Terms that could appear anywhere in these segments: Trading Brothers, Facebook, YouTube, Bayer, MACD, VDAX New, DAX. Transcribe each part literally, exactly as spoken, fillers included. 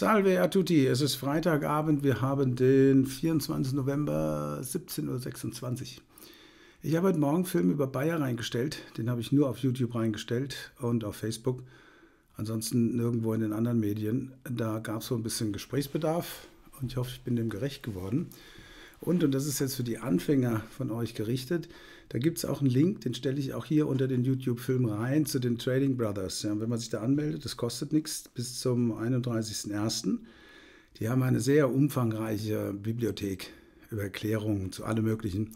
Salve a tutti, es ist Freitagabend, wir haben den vierundzwanzigsten November, siebzehn Uhr sechsundzwanzig. Ich habe heute Morgen einen Film über Bayer reingestellt, den habe ich nur auf YouTube reingestellt und auf Facebook, ansonsten nirgendwo in den anderen Medien. Da gab es so ein bisschen Gesprächsbedarf und ich hoffe, ich bin dem gerecht geworden. Und, und das ist jetzt für die Anfänger von euch gerichtet, da gibt es auch einen Link, den stelle ich auch hier unter den YouTube-Film rein, zu den Trading Brothers. Ja, wenn man sich da anmeldet, das kostet nichts, bis zum einunddreißigsten ersten Die haben eine sehr umfangreiche Bibliothek über Erklärungen zu allem Möglichen.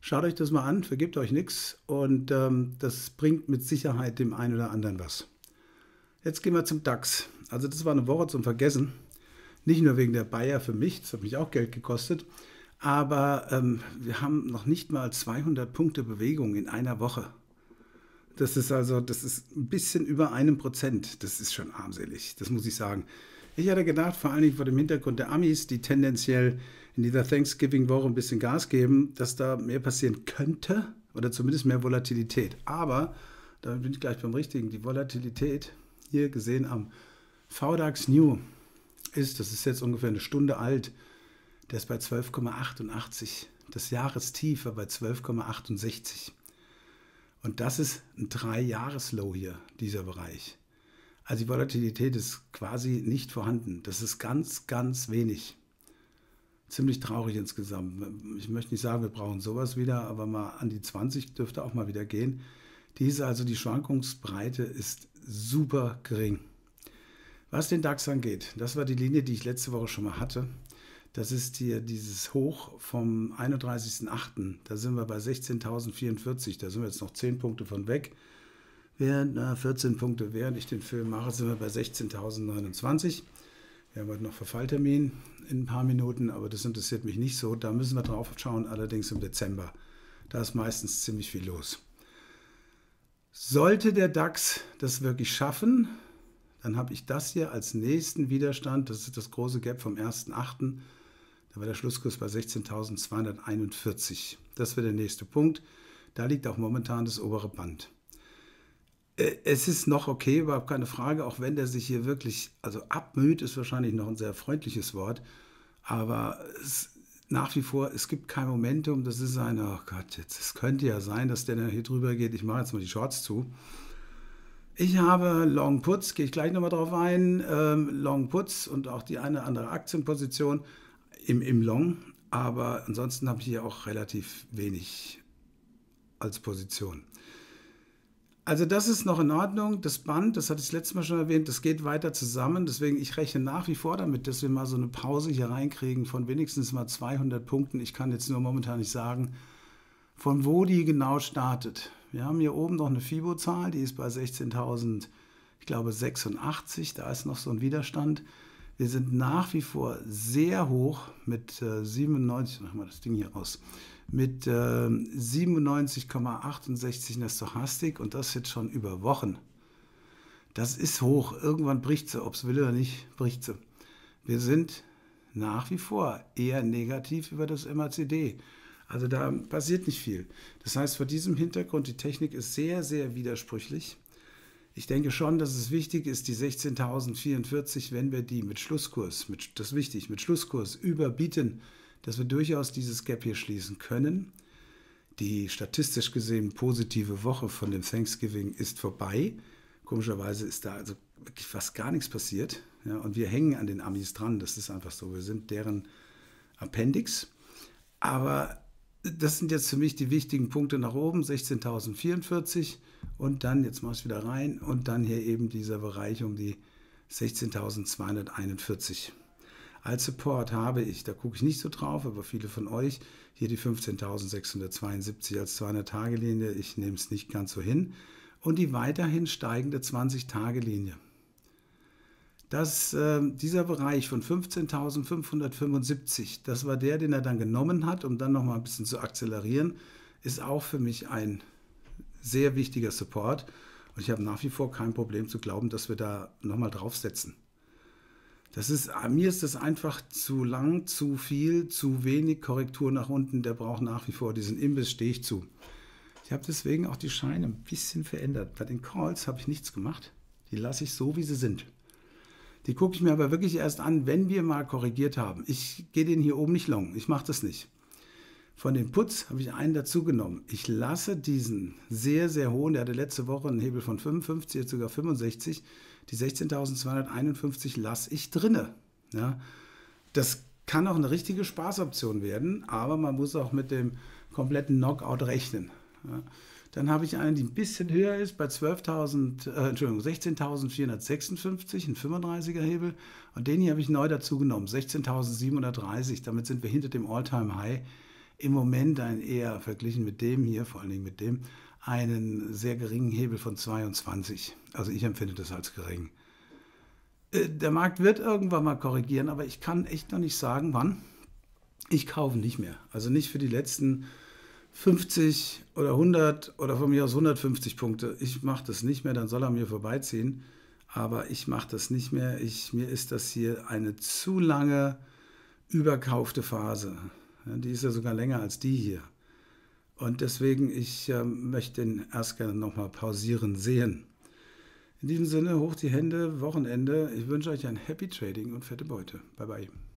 Schaut euch das mal an, vergibt euch nichts und ähm, das bringt mit Sicherheit dem einen oder anderen was. Jetzt gehen wir zum DAX. Also das war eine Woche zum Vergessen. Nicht nur wegen der Bayer für mich, das hat mich auch Geld gekostet. Aber ähm, wir haben noch nicht mal zweihundert Punkte Bewegung in einer Woche. Das ist also, das ist ein bisschen über einem Prozent. Das ist schon armselig, das muss ich sagen. Ich hatte gedacht, vor allen Dingen vor dem Hintergrund der Amis, die tendenziell in dieser Thanksgiving-Woche ein bisschen Gas geben, dass da mehr passieren könnte oder zumindest mehr Volatilität. Aber, da bin ich gleich beim Richtigen, die Volatilität, hier gesehen am V DAX New, ist, das ist jetzt ungefähr eine Stunde alt, der ist bei zwölf Komma achtundachtzig. Das Jahrestief war bei zwölf Komma achtundsechzig. Und das ist ein drei Jahres Low hier, dieser Bereich. Also die Volatilität ist quasi nicht vorhanden. Das ist ganz, ganz wenig. Ziemlich traurig insgesamt. Ich möchte nicht sagen, wir brauchen sowas wieder, aber mal an die zwanzig dürfte auch mal wieder gehen. Diese, also die Schwankungsbreite ist super gering. Was den DAX angeht, das war die Linie, die ich letzte Woche schon mal hatte. Das ist hier dieses Hoch vom einunddreißigsten achten Da sind wir bei sechzehntausendvierundvierzig. Da sind wir jetzt noch zehn Punkte von weg. Während, na, vierzehn Punkte, während ich den Film mache, sind wir bei sechzehntausendneunundzwanzig. Wir haben heute noch Verfalltermin in ein paar Minuten, aber das interessiert mich nicht so. Da müssen wir drauf schauen, allerdings im Dezember. Da ist meistens ziemlich viel los. Sollte der DAX das wirklich schaffen, dann habe ich das hier als nächsten Widerstand. Das ist das große Gap vom ersten achten Da war der Schlusskurs bei sechzehntausendzweihunderteinundvierzig. Das wäre der nächste Punkt. Da liegt auch momentan das obere Band. Es ist noch okay, überhaupt keine Frage, auch wenn der sich hier wirklich, also abmüht, ist wahrscheinlich noch ein sehr freundliches Wort. Aber es, nach wie vor, es gibt kein Momentum. Das ist ein, oh Gott, jetzt, es könnte ja sein, dass der hier drüber geht. Ich mache jetzt mal die Shorts zu. Ich habe Long Puts, gehe ich gleich nochmal drauf ein, ähm, Long Puts und auch die eine andere Aktienposition im, im Long, aber ansonsten habe ich hier auch relativ wenig als Position. Also das ist noch in Ordnung, das Band, das hatte ich letztes Mal schon erwähnt, das geht weiter zusammen, deswegen ich rechne nach wie vor damit, dass wir mal so eine Pause hier reinkriegen von wenigstens mal zweihundert Punkten. Ich kann jetzt nur momentan nicht sagen, von wo die genau startet. Wir haben hier oben noch eine Fibo-Zahl, die ist bei sechzehntausend, ich glaube sechsundachtzig, da ist noch so ein Widerstand. Wir sind nach wie vor sehr hoch mit siebenundneunzig, mach mal das Ding hier raus, mit siebenundneunzig Komma achtundsechzig in der Stochastik und das jetzt schon über Wochen. Das ist hoch, irgendwann bricht sie, ob es will oder nicht, bricht sie. Wir sind nach wie vor eher negativ über das M A C D. Also da passiert nicht viel. Das heißt, vor diesem Hintergrund, die Technik ist sehr, sehr widersprüchlich. Ich denke schon, dass es wichtig ist, die sechzehntausendvierundvierzig, wenn wir die mit Schlusskurs, mit, das ist wichtig, mit Schlusskurs überbieten, dass wir durchaus dieses Gap hier schließen können. Die statistisch gesehen positive Woche von dem Thanksgiving ist vorbei. Komischerweise ist da also wirklich fast gar nichts passiert. Ja, und wir hängen an den Amis dran, das ist einfach so. Wir sind deren Appendix. Aber das sind jetzt für mich die wichtigen Punkte nach oben, sechzehntausendvierundvierzig und dann, jetzt mache ich es wieder rein, und dann hier eben dieser Bereich um die sechzehntausendzweihunderteinundvierzig. Als Support habe ich, da gucke ich nicht so drauf, aber viele von euch, hier die fünfzehntausendsechshundertzweiundsiebzig als zweihundert Tage Linie, ich nehme es nicht ganz so hin, und die weiterhin steigende zwanzig Tage Linie. Das, äh, dieser Bereich von fünfzehntausendfünfhundertfünfundsiebzig, das war der, den er dann genommen hat, um dann nochmal ein bisschen zu akzelerieren, ist auch für mich ein sehr wichtiger Support. Und ich habe nach wie vor kein Problem zu glauben, dass wir da nochmal draufsetzen. Das ist, mir ist das einfach zu lang, zu viel, zu wenig Korrektur nach unten. Der braucht nach wie vor diesen Imbiss, stehe ich zu. Ich habe deswegen auch die Scheine ein bisschen verändert. Bei den Calls habe ich nichts gemacht. Die lasse ich so, wie sie sind. Die gucke ich mir aber wirklich erst an, wenn wir mal korrigiert haben. Ich gehe den hier oben nicht long, ich mache das nicht. Von dem Putz habe ich einen dazu genommen. Ich lasse diesen sehr, sehr hohen, der hatte letzte Woche einen Hebel von fünfundfünfzig, jetzt sogar fünfundsechzig, die sechzehntausendzweihunderteinundfünfzig lasse ich drinne. Ja, das kann auch eine richtige Spaßoption werden, aber man muss auch mit dem kompletten Knockout rechnen. Ja. Dann habe ich einen, die ein bisschen höher ist, bei zwölftausend, äh, Entschuldigung, sechzehntausendvierhundertsechsundfünfzig, ein fünfunddreißiger Hebel. Und den hier habe ich neu dazu genommen, sechzehntausendsiebenhundertdreißig. Damit sind wir hinter dem All-Time-High. Im Moment ein eher, verglichen mit dem hier, vor allen Dingen mit dem, einen sehr geringen Hebel von zweiundzwanzig. Also ich empfinde das als gering. Äh, der Markt wird irgendwann mal korrigieren, aber ich kann echt noch nicht sagen, wann. Ich kaufe nicht mehr. Also nicht für die letzten fünfzig oder hundert oder von mir aus hundertfünfzig Punkte. Ich mache das nicht mehr, dann soll er mir vorbeiziehen. Aber ich mache das nicht mehr. Ich, mir ist das hier eine zu lange überkaufte Phase. Ja, die ist ja sogar länger als die hier. Und deswegen, ich äh, möchte den erst gerne nochmal pausieren sehen. In diesem Sinne, hoch die Hände, Wochenende. Ich wünsche euch ein Happy Trading und fette Beute. Bye, bye.